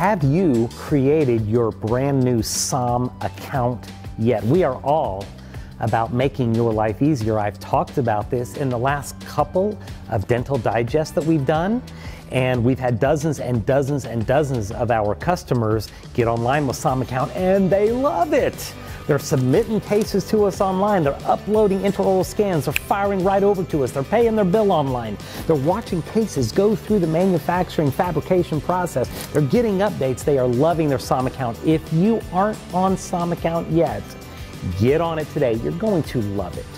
Have you created your brand new SOM account yet? We are all about making your life easier. I've talked about this in the last couple of Dental Digest that we've done, and we've had dozens and dozens and dozens of our customers get online with SomAccount, and they love it. They're submitting cases to us online. They're uploading intraoral scans. They're firing right over to us. They're paying their bill online. They're watching cases go through the manufacturing fabrication process. They're getting updates. They are loving their SomAccount. If you aren't on SomAccount yet, get on it today. You're going to love it.